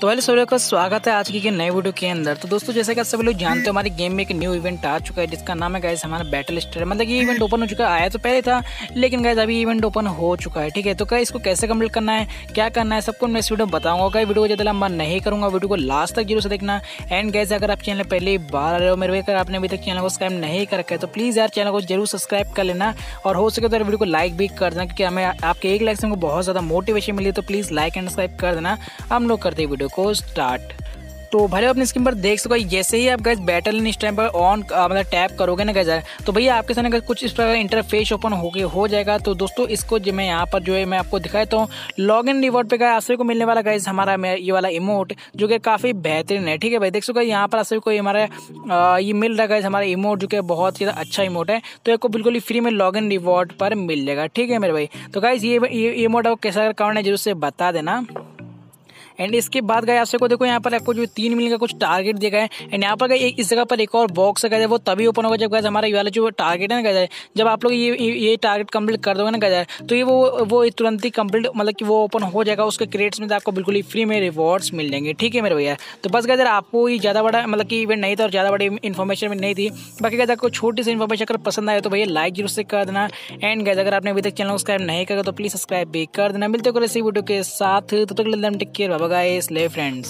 तो हेलो सभी लोगों का स्वागत है आज की नए वीडियो के अंदर। तो दोस्तों जैसा कि आप सभी लोग जानते हो हमारी गेम में एक न्यू इवेंट आ चुका है जिसका नाम है गाइस हमारा बैटल स्टार। मतलब ये इवेंट ओपन हो चुका है, आया तो पहले था लेकिन गाइस अभी इवेंट ओपन हो चुका है। ठीक है, तो गाइस इसको कैसे कंप्लीट करना है, क्या करना है, सबको मैं इस वीडियो में बताऊंगा। गाइस वीडियो को ज़्यादा लंबा नहीं करूँगा, वीडियो को लास्ट तक जरूर से देखना। एंड गाइस अगर आप चैनल पहली बार आ रहे हो मेरे अगर आपने अभी तक चैनल को सब्सक्राइब नहीं कर रखा है तो प्लीज़ यार चैनल को जरूर सब्सक्राइब कर लेना और हो सके तो वीडियो को लाइक भी कर देना, क्योंकि हमें आपके एक लाइक से हमको बहुत ज़्यादा मोटिवेशन मिली। तो प्लीज़ लाइक एंड सब्सक्राइब कर देना। हम लोग करते हैं वीडियो को स्टार्ट। तो भाई अपने स्क्रीन पर देख सको, जैसे ही आप गाइस बैटल इस टाइम पर ऑन मतलब टैप करोगे ना गाइस तो भैया आपके सामने कुछ इस प्रकार इंटरफेस ओपन हो जाएगा। तो दोस्तों इसको जो मैं यहाँ पर जो है मैं आपको दिखाता हूँ लॉगिन रिवॉर्ड पे गए आप सभी को मिलने वाला गाइस हमारा ये वाला इमोट जो कि काफ़ी बेहतरीन है। ठीक है भाई, देख सको यहाँ पर आप सभी को हमारा ये मिल रहा है गाइस हमारा इमोट जो कि बहुत ही अच्छा इमोट है। तो आपको बिल्कुल ही फ्री में लॉगिन रिवॉर्ड पर मिल जाएगा। ठीक है मेरे भाई, तो गाइस ये इमोट आपको कैसा कारण है जरूर से बता देना। एंड इसके बाद गए आप सबको देखो यहाँ पर आपको जो 3 मिनट का कुछ टारगेट दिया गया है। एंड यहाँ पर गए इस जगह पर एक और बॉक्स है वो तभी ओपन होगा जब गए हमारा ये वाला जो टारगेट है ना गए जब आप लोग ये टारगेट कंप्लीट कर दोगे ना गए तो ये वो तुरंत ही कंप्लीट मतलब कि वो ओपन हो जाएगा। उसके क्रेडिट्स में तो आपको बिल्कुल ही फ्री में रिवॉर्ड्स मिल जाएंगे। ठीक है मेरे भैया, तो बस गए आपको ये ज़्यादा बड़ा मतलब कि इवेंट नहीं था और ज़्यादा बड़ी इन्फॉर्मेशन भी नहीं थी। बाकी गए आपको छोटी सी इन्फॉर्मेशन अगर पसंद आए तो भैया लाइक जरूर से कर देना। एंड गए अगर आपने अभी तक चैनल को सब्सक्राइब नहीं करा तो प्लीज़ सब्सक्राइब भी कर देना। मिलते हो इसी वीडियो के साथ, तब तक के लिए टेक केयर, बाय गाइस, ले फ्रेंड्स।